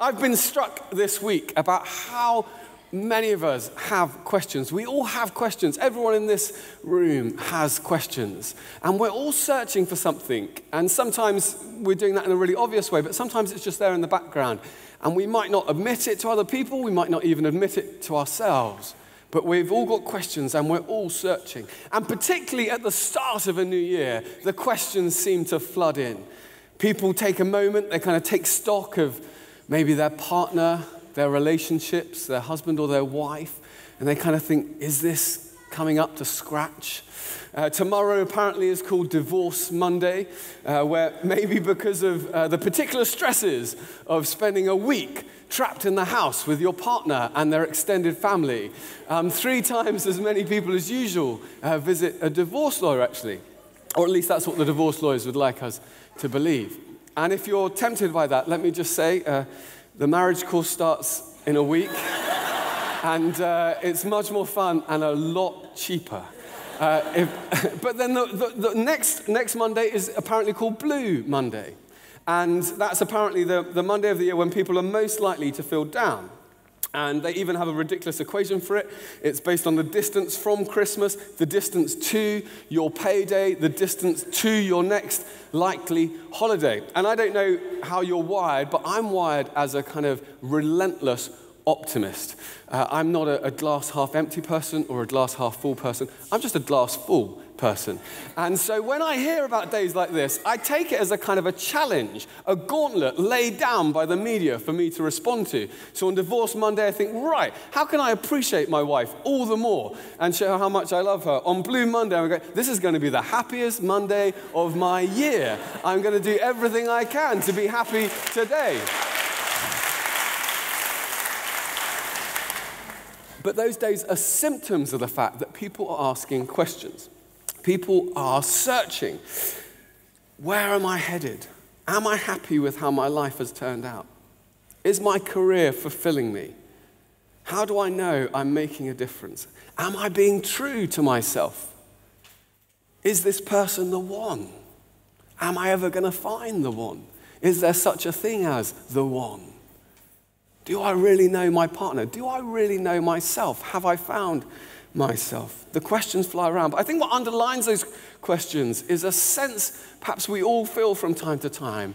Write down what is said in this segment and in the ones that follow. I've been struck this week about how many of us have questions. We all have questions. Everyone in this room has questions. And we're all searching for something. And sometimes we're doing that in a really obvious way, but sometimes it's just there in the background. And we might not admit it to other people. We might not even admit it to ourselves. But we've all got questions, and we're all searching. And particularly at the start of a new year, the questions seem to flood in. People take a moment. They kind of take stock of maybe their partner, their relationships, their husband or their wife, and they kind of think, is this coming up to scratch? Tomorrow apparently is called Divorce Monday, where maybe because of the particular stresses of spending a week trapped in the house with your partner and their extended family, 3 times as many people as usual visit a divorce lawyer, actually. Or at least that's what the divorce lawyers would like us to believe. And if you're tempted by that, let me just say, the marriage course starts in a week, and it's much more fun and a lot cheaper. But then the next Monday is apparently called Blue Monday, and that's apparently the Monday of the year when people are most likely to feel down. And they even have a ridiculous equation for it. It's based on the distance from Christmas, the distance to your payday, the distance to your next likely holiday. And I don't know how you're wired, but I'm wired as a kind of relentless optimist. I'm not a glass half empty person or a glass half full person. I'm just a glass full person. And so when I hear about days like this, I take it as a kind of a challenge, a gauntlet laid down by the media for me to respond to. So on Divorce Monday, I think, right, how can I appreciate my wife all the more and show her how much I love her? On Blue Monday, I'm going, this is going to be the happiest Monday of my year. I'm going to do everything I can to be happy today. But those days are symptoms of the fact that people are asking questions. People are searching. Where am I headed? Am I happy with how my life has turned out? Is my career fulfilling me? How do I know I'm making a difference? Am I being true to myself? Is this person the one? Am I ever going to find the one? Is there such a thing as the one? Do I really know my partner? Do I really know myself? Have I found myself? The questions fly around. But I think what underlines those questions is a sense, perhaps we all feel from time to time,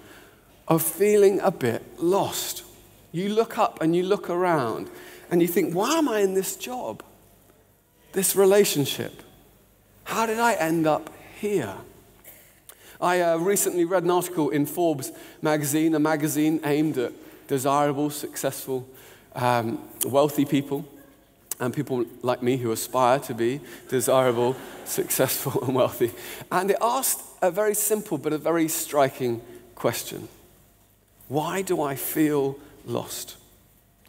of feeling a bit lost. You look up and you look around and you think, why am I in this job? This relationship? How did I end up here? I recently read an article in Forbes magazine, a magazine aimed at desirable, successful, wealthy people, and people like me who aspire to be desirable, successful, and wealthy. And it asked a very simple but a very striking question. Why do I feel lost?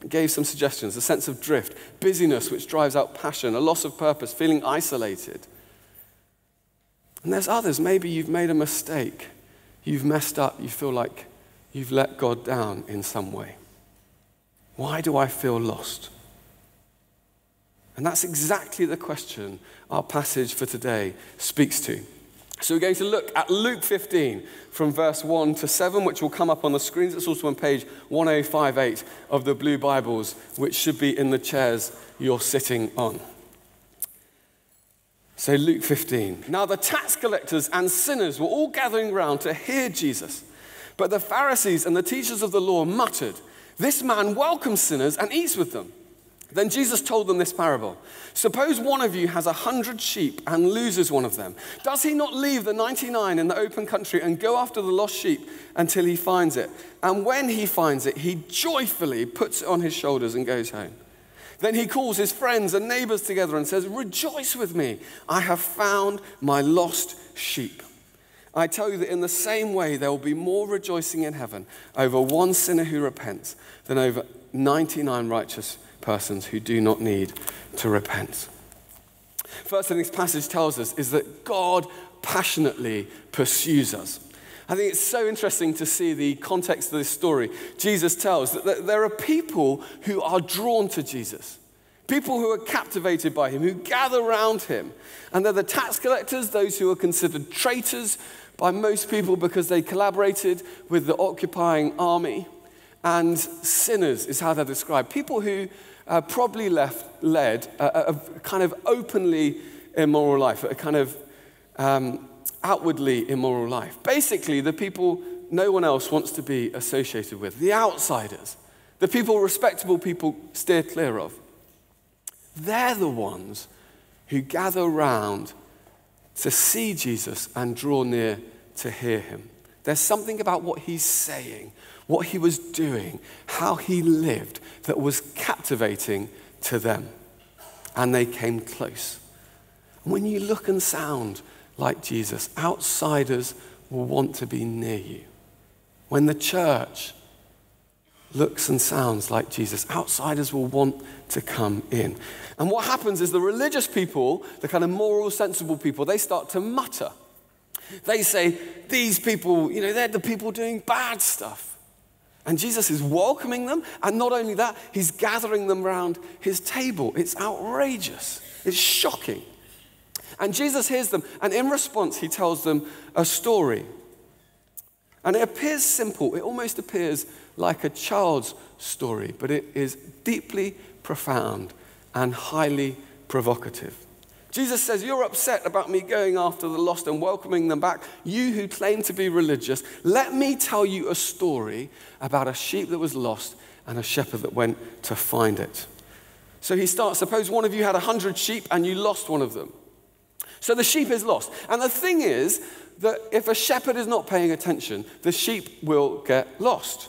It gave some suggestions, a sense of drift, busyness which drives out passion, a loss of purpose, feeling isolated. And there's others. Maybe you've made a mistake. You've messed up. You feel like you've let God down in some way. Why do I feel lost? And that's exactly the question our passage for today speaks to. So we're going to look at Luke 15 from verse 1 to 7, which will come up on the screens. It's also on page 1058 of the Blue Bibles, which should be in the chairs you're sitting on. So Luke 15. Now the tax collectors and sinners were all gathering round to hear Jesus. But the Pharisees and the teachers of the law muttered, "This man welcomes sinners and eats with them." Then Jesus told them this parable. "Suppose one of you has 100 sheep and loses one of them. Does he not leave the 99 in the open country and go after the lost sheep until he finds it? And when he finds it, he joyfully puts it on his shoulders and goes home. Then he calls his friends and neighbors together and says, 'Rejoice with me, I have found my lost sheep.' I tell you that in the same way there will be more rejoicing in heaven over one sinner who repents than over 99 righteous persons who do not need to repent." First thing this passage tells us is that God passionately pursues us. I think it's so interesting to see the context of this story. Jesus tells that there are people who are drawn to Jesus. People who are captivated by him, who gather around him. And they're the tax collectors, those who are considered traitors by most people because they collaborated with the occupying army. and sinners is how they're described. People who probably led a kind of openly immoral life, a kind of outwardly immoral life. Basically, the people no one else wants to be associated with, the outsiders, the people respectable people steer clear of. They're the ones who gather round to see Jesus and draw near to hear him. There's something about what he's saying, what he was doing, how he lived that was captivating to them. And they came close. When you look and sound like Jesus, outsiders will want to be near you. When the church looks and sounds like Jesus, outsiders will want to come in. And what happens is the religious people, the kind of moral, sensible people, they start to mutter. They say, these people, you know, they're the people doing bad stuff. And Jesus is welcoming them, and not only that, he's gathering them around his table. It's outrageous. It's shocking. And Jesus hears them, and in response, he tells them a story. And it appears simple. It almost appears like a child's story, but it is deeply profound and highly provocative. Jesus says, "You're upset about me going after the lost and welcoming them back, you who claim to be religious. Let me tell you a story about a sheep that was lost and a shepherd that went to find it." So he starts, suppose one of you had 100 sheep and you lost one of them. So the sheep is lost. And the thing is that if a shepherd is not paying attention, the sheep will get lost.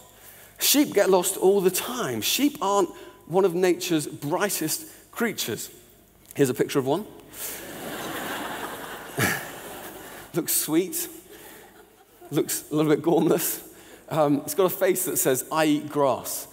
Sheep get lost all the time. Sheep aren't one of nature's brightest creatures. Here's a picture of one. Looks sweet. Looks a little bit gormless. It's got a face that says, "I eat grass."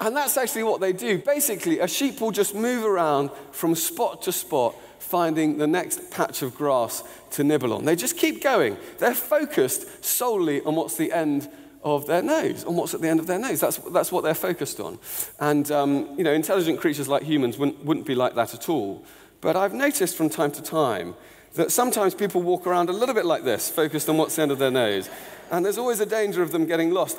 And that's actually what they do. Basically, a sheep will just move around from spot to spot, finding the next patch of grass to nibble on. They just keep going. They're focused solely on what's the end of their nose, on what's at the end of their nose. That's what they're focused on. And, you know, intelligent creatures like humans wouldn't be like that at all. But I've noticed from time to time that sometimes people walk around a little bit like this, focused on what's the end of their nose. And there's always a danger of them getting lost.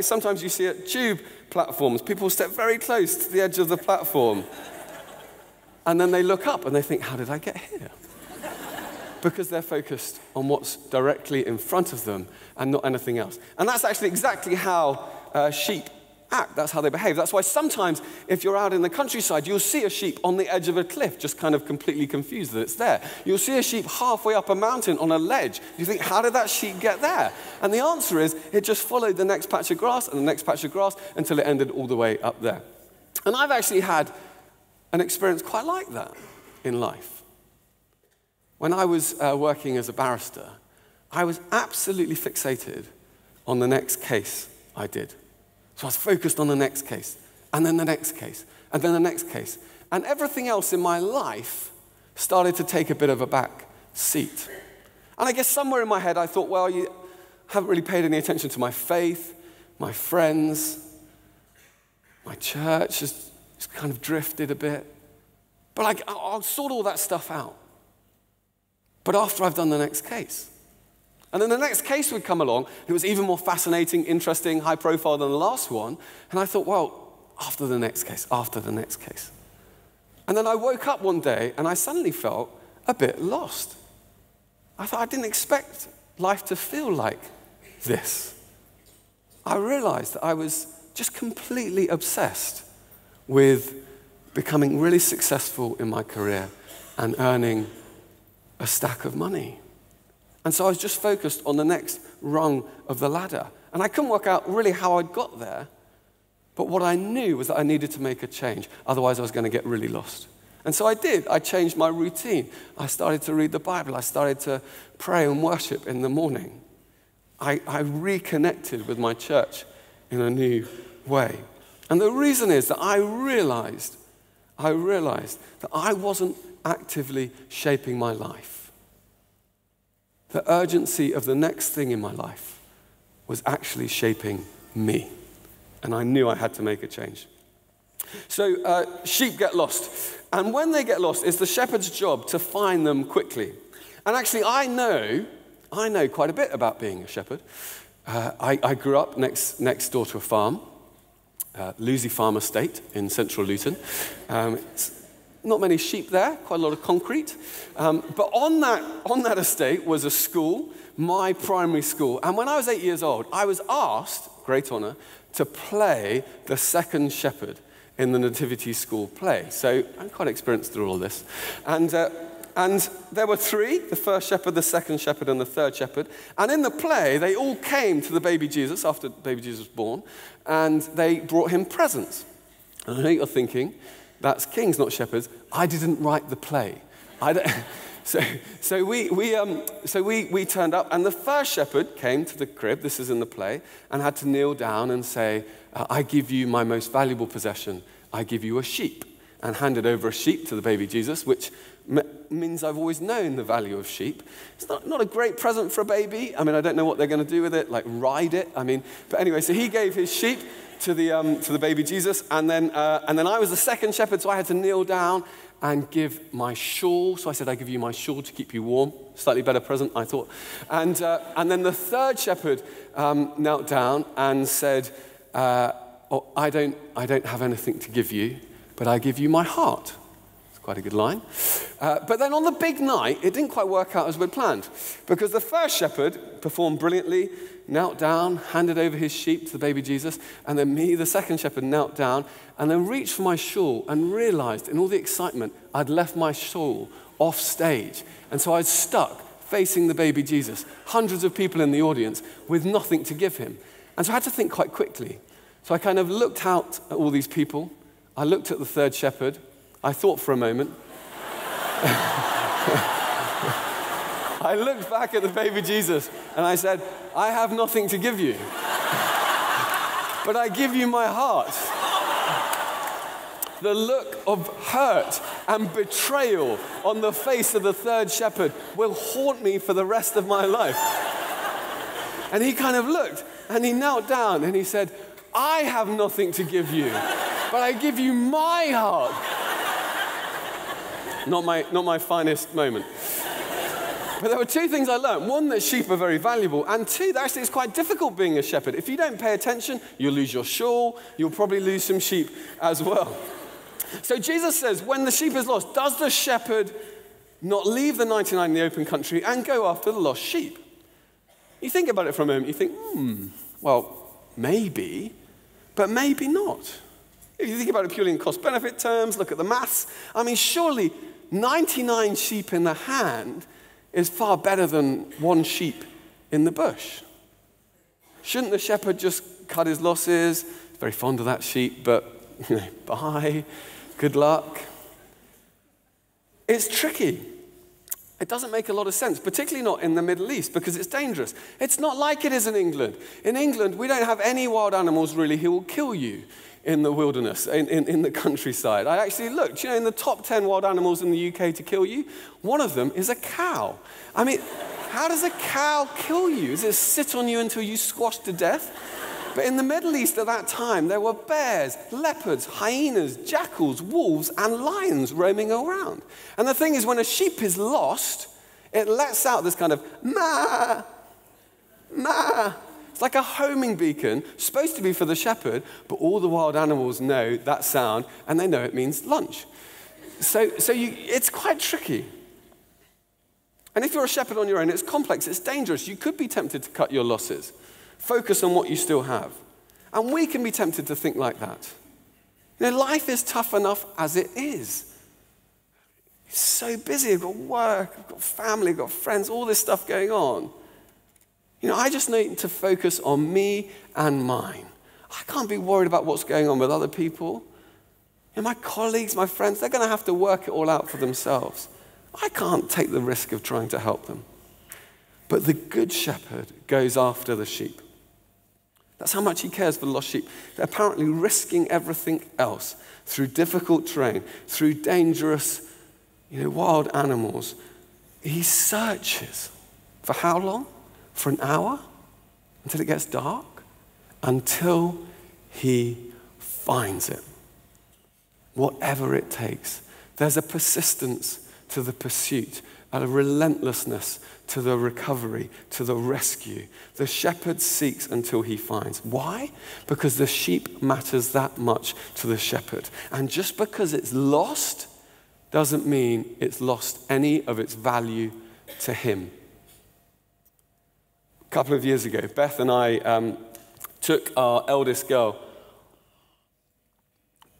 Sometimes you see at tube platforms, people step very close to the edge of the platform. And then they look up and they think, how did I get here? Because they're focused on what's directly in front of them and not anything else. And that's actually exactly how sheep act. That's how they behave. That's why sometimes if you're out in the countryside, you'll see a sheep on the edge of a cliff, just kind of completely confused that it's there. You'll see a sheep halfway up a mountain on a ledge. You think, how did that sheep get there? And the answer is it just followed the next patch of grass and the next patch of grass until it ended all the way up there. And I've actually had an experience quite like that in life. When I was working as a barrister, I was absolutely fixated on the next case I did. So I was focused on the next case, and then the next case, and then the next case. And everything else in my life started to take a bit of a back seat. And I guess somewhere in my head I thought, well, you haven't really paid any attention to my faith, my friends, my church, just kind of drifted a bit. But I'll sort all that stuff out. But after I've done the next case. And then the next case would come along, and it was even more fascinating, interesting, high profile than the last one. And I thought, well, after the next case, after the next case. And then I woke up one day, and I suddenly felt a bit lost. I thought, I didn't expect life to feel like this. I realized that I was just completely obsessed with becoming really successful in my career and earning a stack of money. And so I was just focused on the next rung of the ladder. And I couldn't work out really how I'd got there, but what I knew was that I needed to make a change, otherwise I was going to get really lost. And so I did. I changed my routine. I started to read the Bible. I started to pray and worship in the morning. I reconnected with my church in a new way. And the reason is that I realized that I wasn't actively shaping my life. The urgency of the next thing in my life was actually shaping me. And I knew I had to make a change. So sheep get lost. And when they get lost, it's the shepherd's job to find them quickly. And actually, I know quite a bit about being a shepherd. I grew up next door to a farm, Lucy Farm Estate in central Luton. Not many sheep there, quite a lot of concrete. But on that estate was a school, my primary school. And when I was 8 years old, I was asked, great honor, to play the second shepherd in the Nativity School play. So I'm quite experienced through all this. And there were three, the first shepherd, the second shepherd, and the third shepherd. And in the play, they all came to the baby Jesus after baby Jesus was born, and they brought him presents. And I know you're thinking, that's kings, not shepherds. I didn't write the play. So we turned up, and the first shepherd came to the crib, this is in the play, and had to kneel down and say, I give you my most valuable possession, I give you a sheep, and handed over a sheep to the baby Jesus, which means I've always known the value of sheep. It's not a great present for a baby. I mean, I don't know what they're going to do with it, like ride it. I mean, but anyway, so he gave his sheep to the baby Jesus, and then I was the second shepherd, so I had to kneel down and give my shawl. So I said, I give you my shawl to keep you warm. Slightly better present, I thought. And then the third shepherd knelt down and said, oh, I don't have anything to give you, but I give you my heart. It's quite a good line. But then on the big night, it didn't quite work out as we'd planned, because the first shepherd performed brilliantly, knelt down, handed over his sheep to the baby Jesus, and then me, the second shepherd, knelt down and then reached for my shawl and realized in all the excitement I'd left my shawl off stage. And so I was stuck facing the baby Jesus, hundreds of people in the audience with nothing to give him. And so I had to think quite quickly. So I kind of looked out at all these people. I looked at the third shepherd. I thought for a moment. I looked back at the baby Jesus and I said, I have nothing to give you, but I give you my heart. The look of hurt and betrayal on the face of the third shepherd will haunt me for the rest of my life. And he kind of looked and he knelt down and he said, I have nothing to give you, but I give you my heart. Not my finest moment. But there were two things I learned. One, that sheep are very valuable, and two, that actually it's quite difficult being a shepherd. If you don't pay attention, you'll lose your shawl, you'll probably lose some sheep as well. So Jesus says, when the sheep is lost, does the shepherd not leave the 99 in the open country and go after the lost sheep? You think about it for a moment, you think, well, maybe, but maybe not. If you think about it purely in cost-benefit terms, look at the maths. I mean, surely 99 sheep in the hand is far better than one sheep in the bush. Shouldn't the shepherd just cut his losses? Very fond of that sheep, but you know, bye, good luck. It's tricky. It doesn't make a lot of sense, particularly not in the Middle East, because it's dangerous. It's not like it is in England. In England, we don't have any wild animals, really, who will kill you in the wilderness, in the countryside. I actually looked, you know, in the top 10 wild animals in the UK to kill you, one of them is a cow. I mean, how does a cow kill you? Does it sit on you until you squash to death? But in the Middle East at that time, there were bears, leopards, hyenas, jackals, wolves, and lions roaming around. And the thing is, when a sheep is lost, it lets out this kind of, ma, ma. It's like a homing beacon, supposed to be for the shepherd, but all the wild animals know that sound, and they know it means lunch. So it's quite tricky. And if you're a shepherd on your own, it's complex, it's dangerous. You could be tempted to cut your losses. Focus on what you still have. And we can be tempted to think like that. You know, life is tough enough as it is. It's so busy. I've got work, I've got family, I've got friends, all this stuff going on. You know, I just need to focus on me and mine. I can't be worried about what's going on with other people. You know, my colleagues, my friends, they're going to have to work it all out for themselves. I can't take the risk of trying to help them. But the good shepherd goes after the sheep. That's how much he cares for the lost sheep. They're apparently risking everything else through difficult terrain, through dangerous, you know, wild animals. He searches. For how long? For an hour, until it gets dark, until he finds it. Whatever it takes. There's a persistence to the pursuit. a relentlessness to the recovery, to the rescue. The shepherd seeks until he finds. Why? Because the sheep matters that much to the shepherd. And just because it's lost doesn't mean it's lost any of its value to him. A couple of years ago, Beth and I took our eldest girl,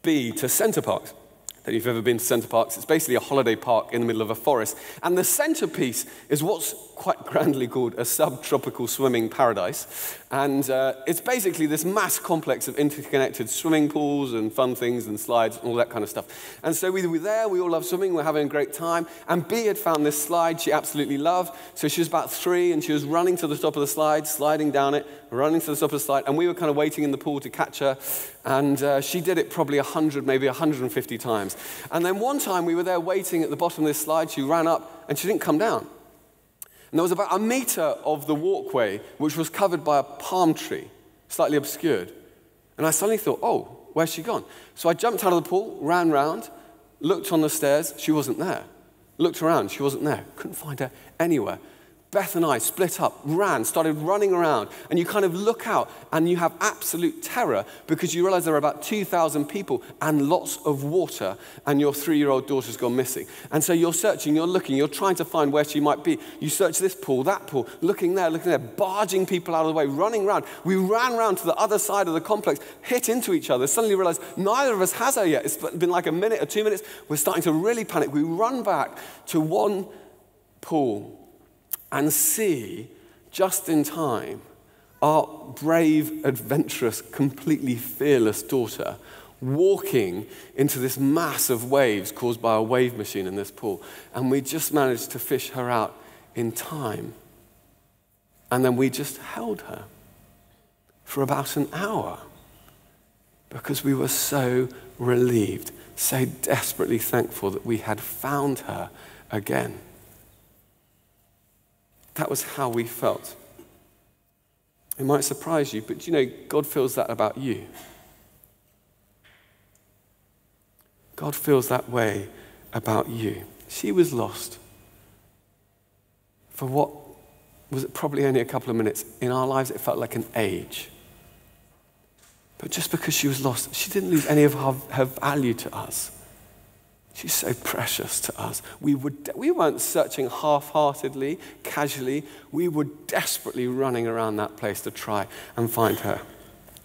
Bea, to Centre Parcs. I don't know if you've ever been to Centre Parcs. It's basically a holiday park in the middle of a forest. And the centerpiece is what's quite grandly called a subtropical swimming paradise. And it's basically this mass complex of interconnected swimming pools and fun things and slides and all that kind of stuff. And so we were there. We all love swimming. We're having a great time. And Bea had found this slide she absolutely loved. So she was about 3, and she was running to the top of the slide, sliding down it, running to the top of the slide. And we were kind of waiting in the pool to catch her. And she did it probably 100, maybe 150 times. And then one time we were there waiting at the bottom of this slide. She ran up and she didn't come down. And there was about a meter of the walkway which was covered by a palm tree, slightly obscured. And I suddenly thought, oh, where's she gone? So I jumped out of the pool, ran round, looked on the stairs. She wasn't there. Looked around. She wasn't there. Couldn't find her anywhere. Beth and I split up, ran, started running around, and you kind of look out and you have absolute terror because you realize there are about 2,000 people and lots of water and your 3-year-old daughter's gone missing. And so you're searching, you're looking, you're trying to find where she might be. You search this pool, that pool, looking there, barging people out of the way, running around. We ran around to the other side of the complex, hit into each other, suddenly realized neither of us has her yet. It's been like a minute or 2 minutes. We're starting to really panic. We run back to one pool and see, just in time, our brave, adventurous, completely fearless daughter walking into this mass of waves caused by a wave machine in this pool. And we just managed to fish her out in time. And then we just held her for about an hour because we were so relieved, so desperately thankful that we had found her again. That was how we felt. It might surprise you, but you know, God feels that about you. God feels that way about you. She was lost for what was probably only a couple of minutes. In our lives, it felt like an age. But just because she was lost, she didn't lose any of her value to us. She's so precious to us. We weren't searching half-heartedly, casually. We were desperately running around that place to try and find her.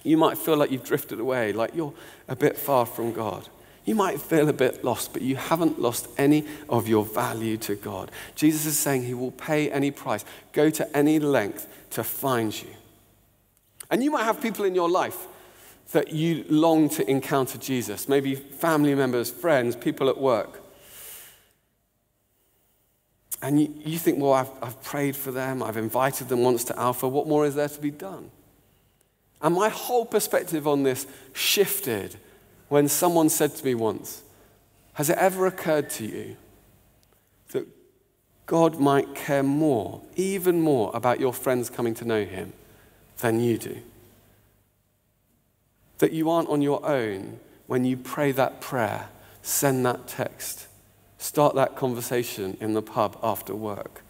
You might feel like you've drifted away, like you're a bit far from God. You might feel a bit lost, but you haven't lost any of your value to God. Jesus is saying he will pay any price, go to any length to find you. And you might have people in your life that you long to encounter Jesus, maybe family members, friends, people at work. And you think, well, I've prayed for them, I've invited them once to Alpha, what more is there to be done? And my whole perspective on this shifted when someone said to me once, has it ever occurred to you that God might care more, even more, about your friends coming to know him than you do? That you aren't on your own when you pray that prayer, send that text, start that conversation in the pub after work.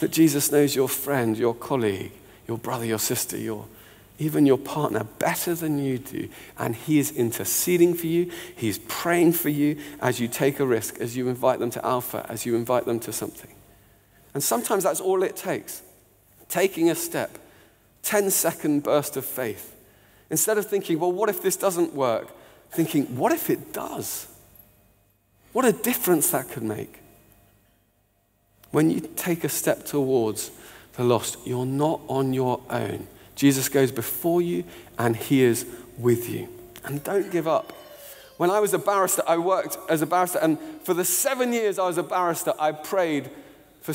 That Jesus knows your friend, your colleague, your brother, your sister, even your partner better than you do. And he is interceding for you. He's praying for you as you take a risk, as you invite them to Alpha, as you invite them to something. And sometimes that's all it takes. Taking a step, 10-second burst of faith. Instead of thinking, well, what if this doesn't work? Thinking, what if it does? What a difference that could make. When you take a step towards the lost, you're not on your own. Jesus goes before you and he is with you. And don't give up. When I was a barrister, I worked as a barrister, and for the 7 years I was a barrister, I prayed for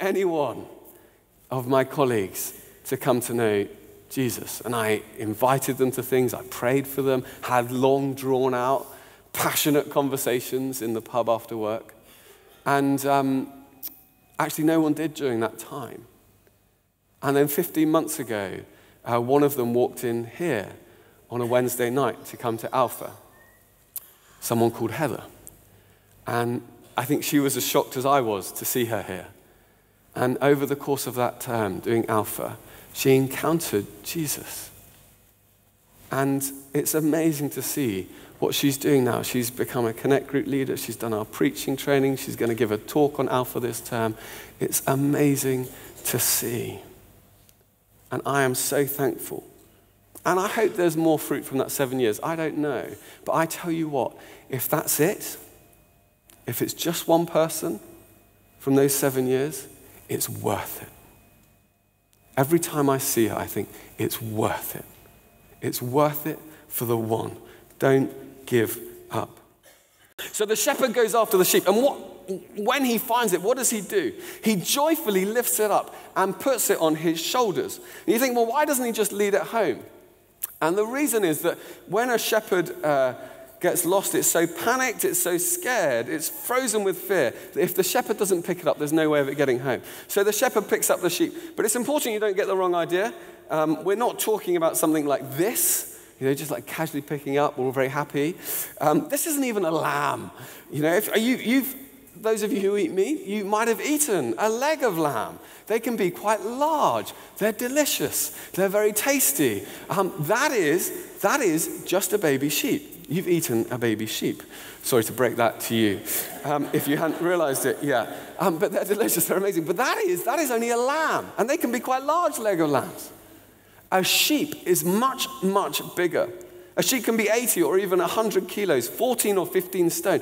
anyone of my colleagues to come to know Jesus. And I invited them to things, I prayed for them, had long drawn out, passionate conversations in the pub after work. And actually no one did during that time. And then 15 months ago, one of them walked in here on a Wednesday night to come to Alpha, someone called Heather. And I think she was as shocked as I was to see her here. And over the course of that term, doing Alpha, she encountered Jesus. And it's amazing to see what she's doing now. She's become a Connect Group leader. She's done our preaching training. She's going to give a talk on Alpha this term. It's amazing to see. And I am so thankful. And I hope there's more fruit from that 7 years. I don't know. But I tell you what, if that's it, if it's just one person from those 7 years, it's worth it. Every time I see her, I think, it's worth it. It's worth it for the one. Don't give up. So the shepherd goes after the sheep. And when he finds it, what does he do? He joyfully lifts it up and puts it on his shoulders. And you think, well, why doesn't he just lead it home? And the reason is that when a shepherd gets lost, it's so panicked, it's so scared, it's frozen with fear, that if the shepherd doesn't pick it up, there's no way of it getting home. So the shepherd picks up the sheep. But it's important you don't get the wrong idea. We're not talking about something like this, you know, just like casually picking up, we're all very happy. This isn't even a lamb. You know, if you've those of you who eat meat, you might have eaten a leg of lamb. They can be quite large. They're delicious. They're very tasty. That is just a baby sheep. You've eaten a baby sheep. Sorry to break that to you. If you hadn't realized it, yeah. But they're delicious. They're amazing. But that is only a lamb. And they can be quite large leg of lambs. A sheep is much, much bigger. A sheep can be 80 or even 100 kilos, 14 or 15 stone.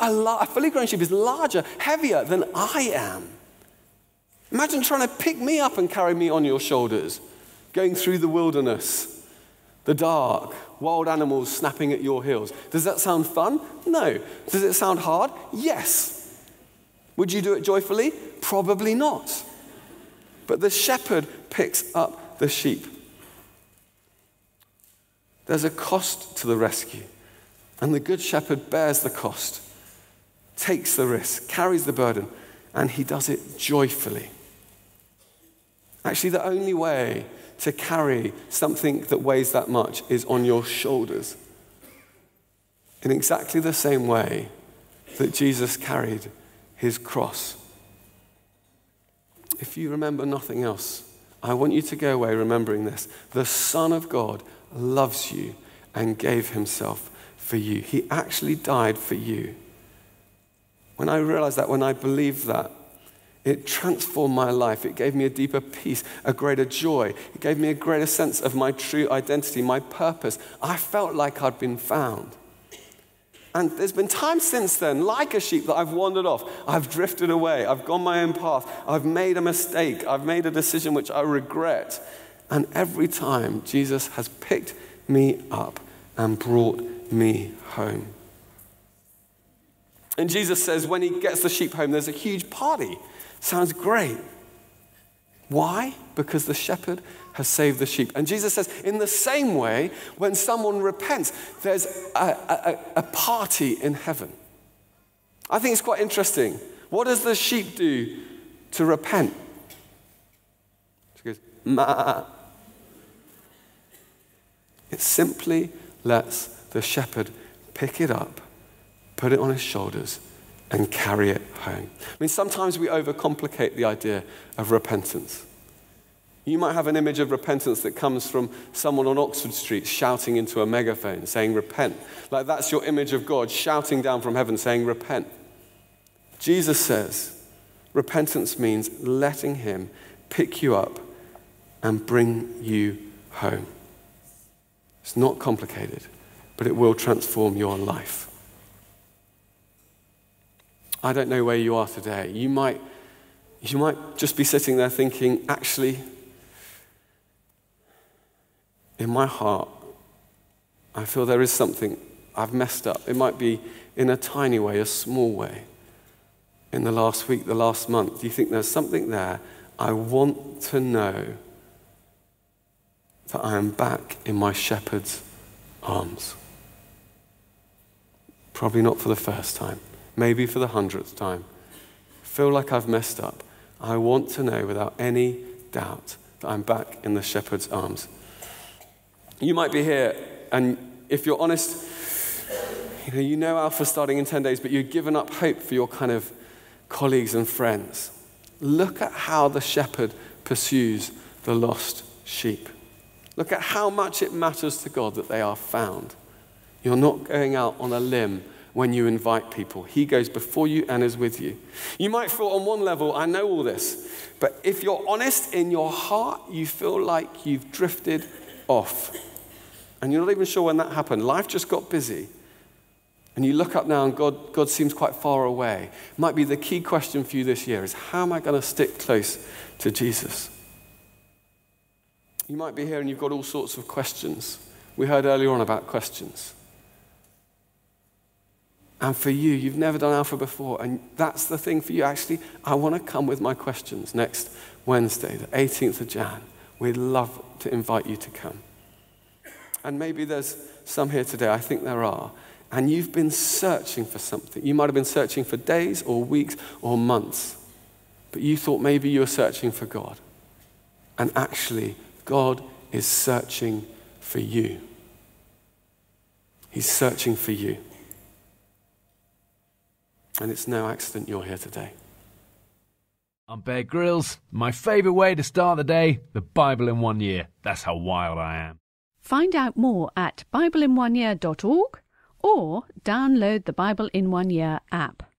A fully grown sheep is larger, heavier than I am. Imagine trying to pick me up and carry me on your shoulders, going through the wilderness, the dark, wild animals snapping at your heels. Does that sound fun? No. Does it sound hard? Yes. Would you do it joyfully? Probably not. But the shepherd picks up the sheep. There's a cost to the rescue, and the good shepherd bears the cost, takes the risk, carries the burden, and he does it joyfully. Actually, the only way to carry something that weighs that much is on your shoulders, in exactly the same way that Jesus carried his cross. If you remember nothing else, I want you to go away remembering this. The Son of God loves you and gave himself for you. He actually died for you. When I realized that, when I believed that, it transformed my life. It gave me a deeper peace, a greater joy. It gave me a greater sense of my true identity, my purpose. I felt like I'd been found. And there's been times since then, like a sheep, that I've wandered off. I've drifted away. I've gone my own path. I've made a mistake. I've made a decision which I regret. And every time, Jesus has picked me up and brought me home. And Jesus says when he gets the sheep home, there's a huge party. Sounds great. Why? Because the shepherd has saved the sheep. And Jesus says, in the same way, when someone repents, there's a party in heaven. I think it's quite interesting. What does the sheep do to repent? She goes, ma. It simply lets the shepherd pick it up, put it on his shoulders, and carry it home. I mean, sometimes we overcomplicate the idea of repentance. You might have an image of repentance that comes from someone on Oxford Street shouting into a megaphone, saying, repent. Like that's your image of God shouting down from heaven, saying, repent. Jesus says, repentance means letting him pick you up and bring you home. It's not complicated, but it will transform your life. I don't know where you are today. You might just be sitting there thinking, actually, in my heart, I feel there is something I've messed up. It might be in a tiny way, a small way. In the last week, the last month, you think there's something there. I want to know that I am back in my shepherd's arms. Probably not for the first time, maybe for the 100th time. Feel like I've messed up. I want to know without any doubt that I'm back in the shepherd's arms. You might be here, and if you're honest, you know Alpha's starting in 10 days, but you've given up hope for your kind of colleagues and friends. Look at how the shepherd pursues the lost sheep. Look at how much it matters to God that they are found. You're not going out on a limb when you invite people. He goes before you and is with you. You might feel on one level, I know all this, but if you're honest in your heart, you feel like you've drifted off. And you're not even sure when that happened. Life just got busy. And you look up now and God seems quite far away. Might be the key question for you this year is, how am I going to stick close to Jesus? You might be here and you've got all sorts of questions. We heard earlier on about questions. And for you, you've never done Alpha before, and that's the thing for you. Actually, I want to come with my questions next Wednesday, the 18th of Jan. We'd love to invite you to come. And maybe there's some here today, I think there are, and you've been searching for something. You might have been searching for days or weeks or months, but you thought maybe you were searching for God. And actually, God is searching for you. He's searching for you. And it's no accident you're here today. I'm Bear Grylls. My favourite way to start the day, the Bible in 1 year. That's how wild I am. Find out more at BibleIn1Year.org or download the Bible in 1 Year app.